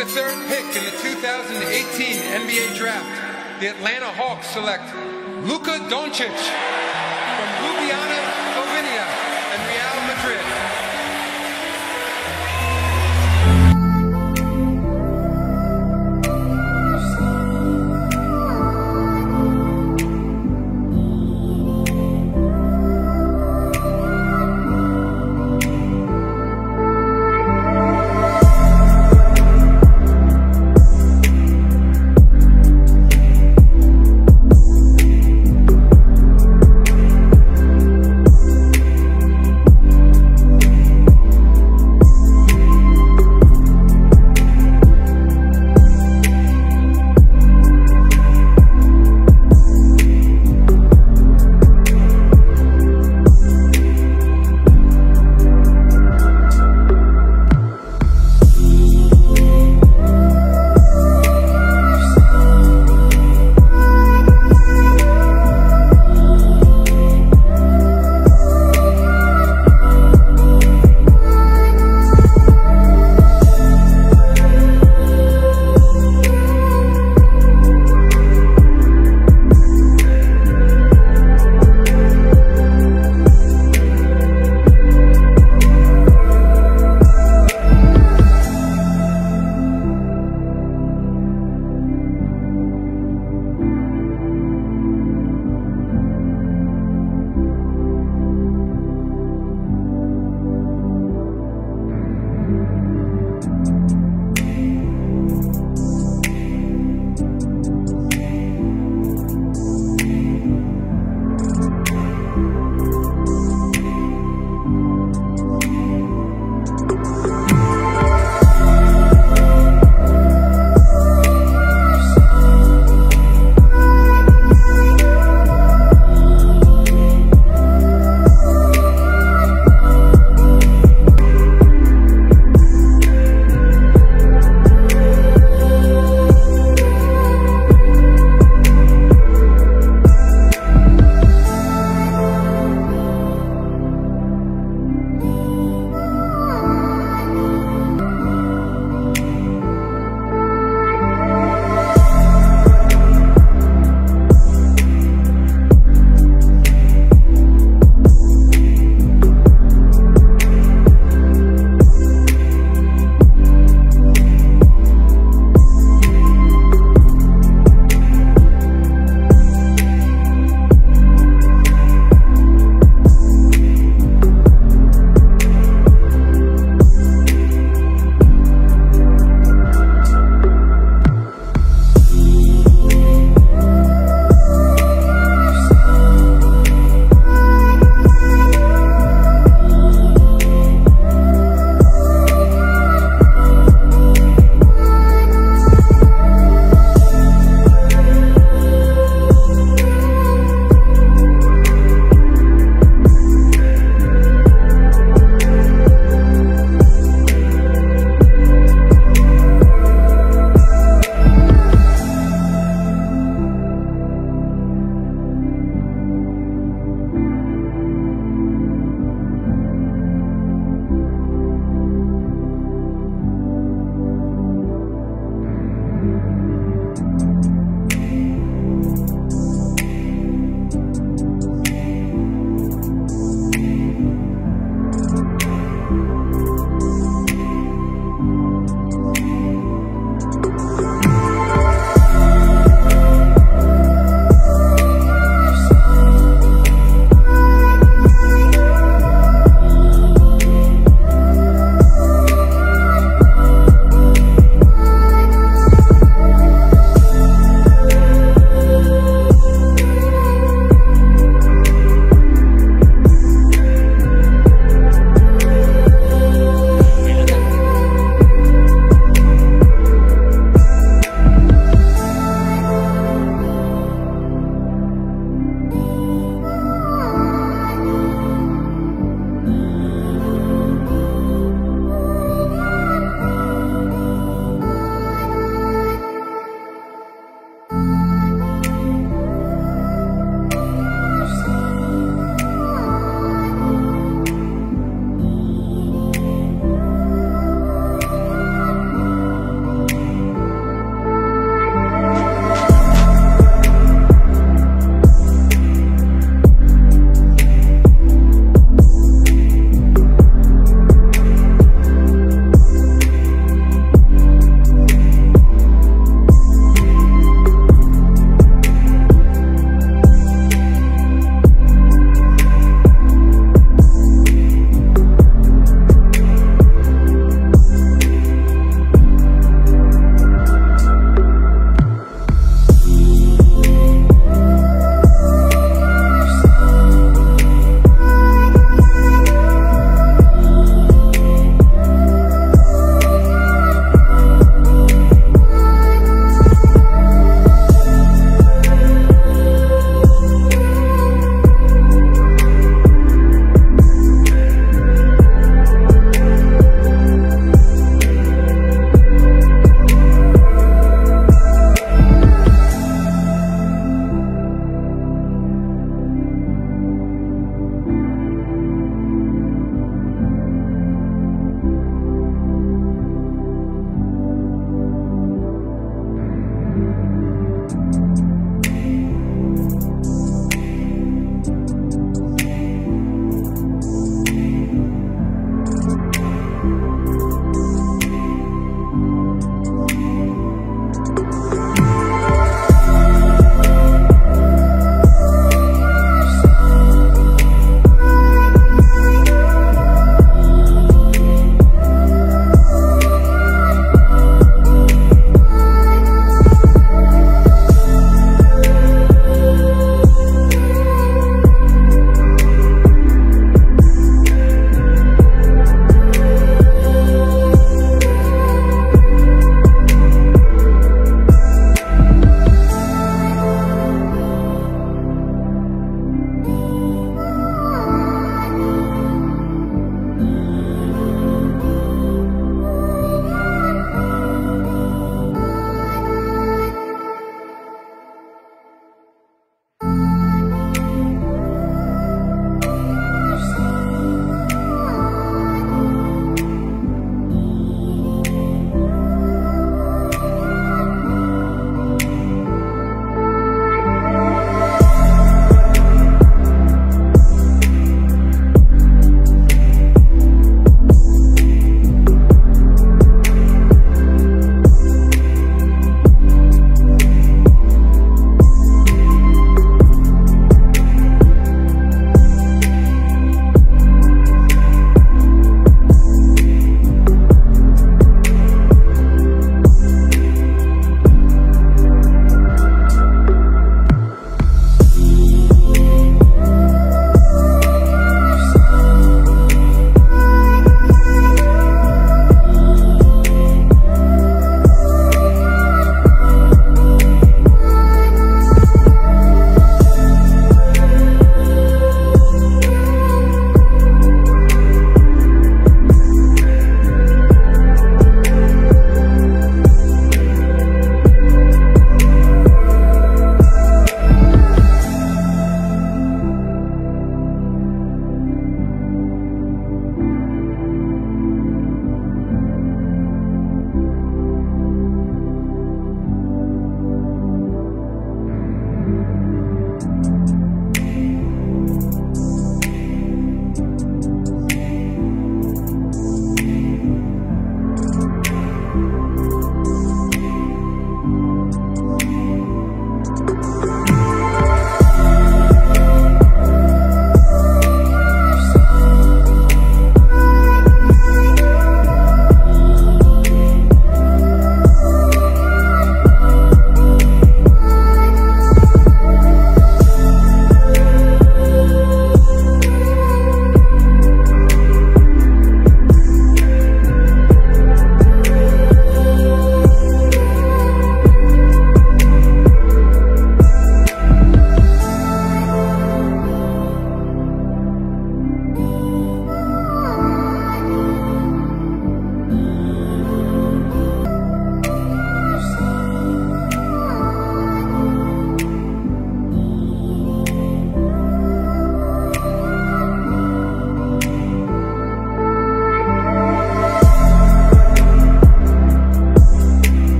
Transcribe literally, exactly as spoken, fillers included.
the third pick in the two thousand eighteen N B A Draft, the Atlanta Hawks select Luka Doncic from Ljubljana,